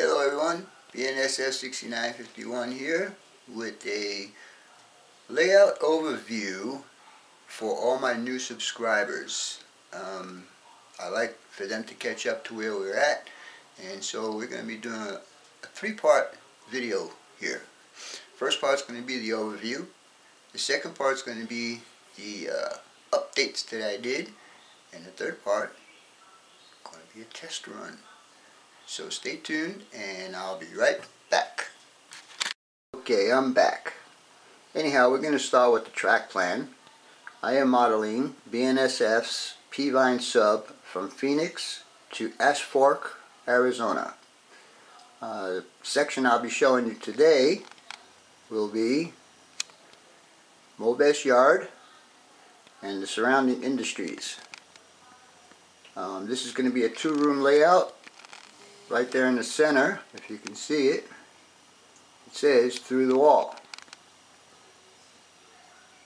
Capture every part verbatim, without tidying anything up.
Hello everyone, B N S F six nine five one here with a layout overview for all my new subscribers. Um, I like for them to catch up to where we're at, and so we're going to be doing a, a three-part video here. First part's going to be the overview. The second part's going to be the uh, updates that I did, and the third part is going to be a test run. So stay tuned and I'll be right back. Okay, I'm back. Anyhow, we're going to start with the track plan. I am modeling B N S F's Peavine Sub from Phoenix to Ash Fork, Arizona. Uh, the section I'll be showing you today will be Mobest Yard and the surrounding industries. Um, this is going to be a two-room layout. Right there in the center, if you can see it, it says through the wall.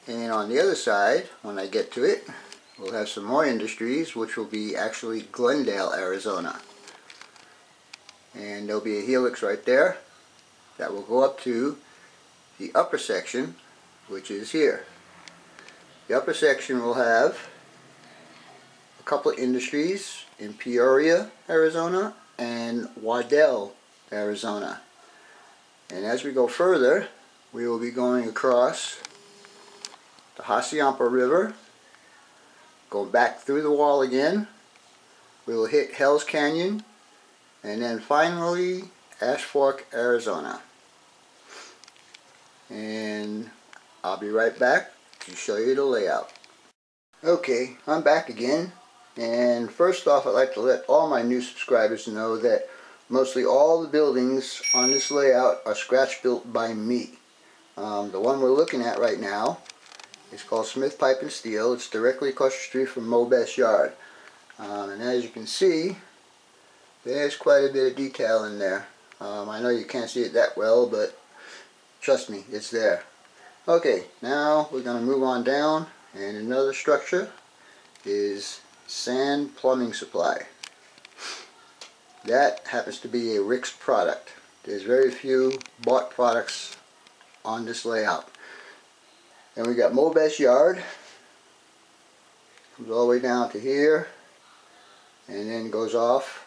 And on the other side, when I get to it, we'll have some more industries, which will be actually Glendale, Arizona. And there'll be a helix right there that will go up to the upper section, which is here. The upper section will have a couple of industries in Peoria, Arizona, and Waddell, Arizona. And as we go further, we will be going across the Hassayampa River, go back through the wall again, we will hit Hell's Canyon, and then finally Ash Fork, Arizona. And I'll be right back to show you the layout. Okay, I'm back again. And first off, I'd like to let all my new subscribers know that mostly all the buildings on this layout are scratch built by me. Um, the one we're looking at right now is called Smith Pipe and Steel. It's directly across the street from Mobest Yard. Um, and as you can see, there's quite a bit of detail in there. Um, I know you can't see it that well, but trust me, it's there. Okay, now we're going to move on down, and another structure is Sand Plumbing Supply. That happens to be a Rix product. There's very few bought products on this layout. And we got Mobest Yard, comes all the way down to here, and then goes off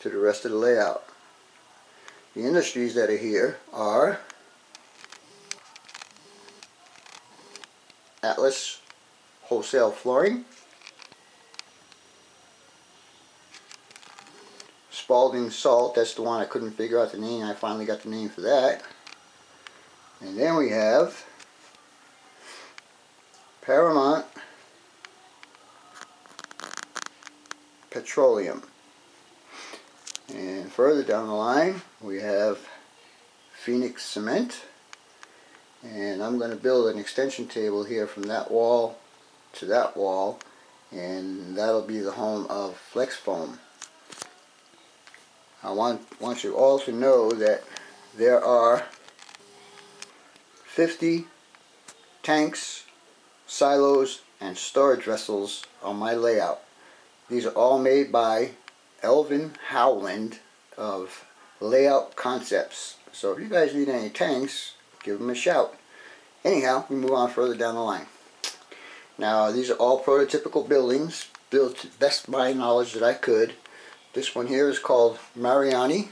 to the rest of the layout. The industries that are here are Atlas Wholesale Flooring, Balding Salt, that's the one I couldn't figure out the name. I finally got the name for that. And then we have Paramount Petroleum. And further down the line, we have Phoenix Cement. And I'm going to build an extension table here from that wall to that wall. And that'll be the home of Flex Foam. I want, want you all to know that there are fifty tanks, silos, and storage vessels on my layout. These are all made by Elvin Howland of Layout Concepts. So if you guys need any tanks, give them a shout. Anyhow, we move on further down the line. Now, these are all prototypical buildings, built to best my knowledge that I could. This one here is called Mariani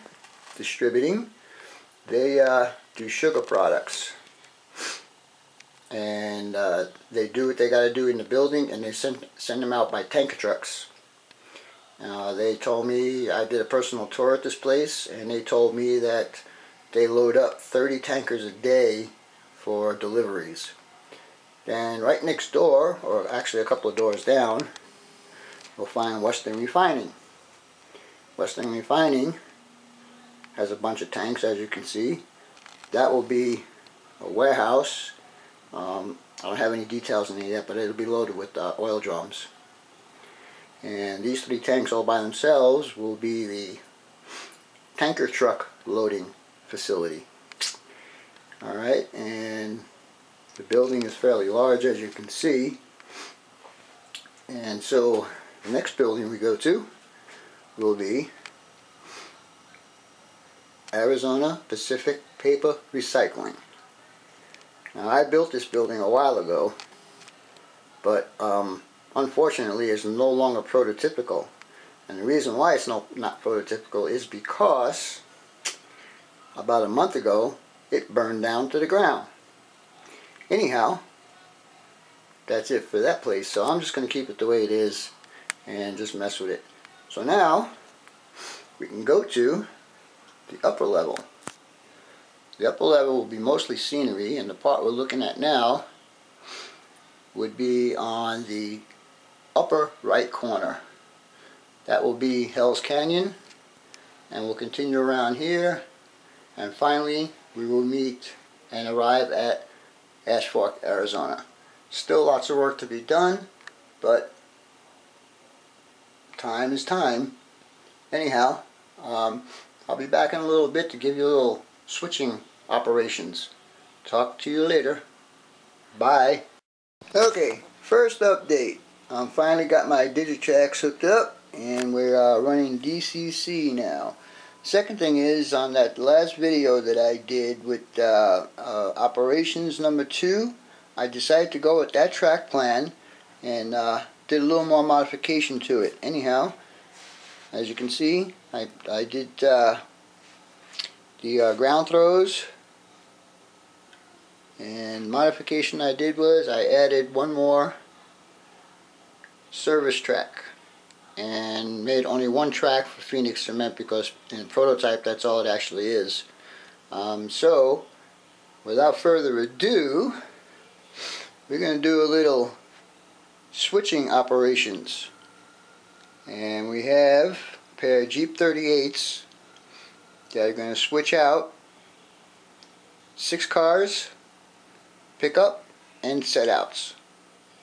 Distributing. They uh, do sugar products. And uh, they do what they got to do in the building, and they send, send them out by tanker trucks. Uh, they told me, I did a personal tour at this place, and they told me that they load up thirty tankers a day for deliveries. And right next door, or actually a couple of doors down, we'll find Western Refining. Western Refining has a bunch of tanks, as you can see. That will be a warehouse. Um, I don't have any details in it yet, but it'll be loaded with uh, oil drums. And these three tanks all by themselves will be the tanker truck loading facility. Alright, and the building is fairly large, as you can see. And so the next building we go to will be Arizona Pacific Paper Recycling. Now, I built this building a while ago, but um, unfortunately it's no longer prototypical. And the reason why it's no, not prototypical is because about a month ago it burned down to the ground. Anyhow, that's it for that place, so I'm just going to keep it the way it is and just mess with it. So now we can go to the upper level. The upper level will be mostly scenery, and the part we're looking at now would be on the upper right corner. That will be Hell's Canyon, and we'll continue around here, and finally we will meet and arrive at Ash Fork, Arizona. Still lots of work to be done, but time is time. Anyhow, um, I'll be back in a little bit to give you a little switching operations. Talk to you later. Bye. Okay, first update. I um, finally got my Digitrax hooked up, and we're uh, running D C C now. Second thing is, on that last video that I did with uh, uh, operations number two, I decided to go with that track plan and uh, did a little more modification to it. Anyhow, as you can see, I, I did uh, the uh, ground throws, and modification I did was I added one more service track and made only one track for Phoenix Cement, because in prototype that's all it actually is. Um, so without further ado, we're going to do a little switching operations. And we have a pair of Jeep thirty-eights that are going to switch out six cars, pick up, and set outs.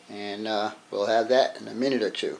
And uh, we'll have that in a minute or two.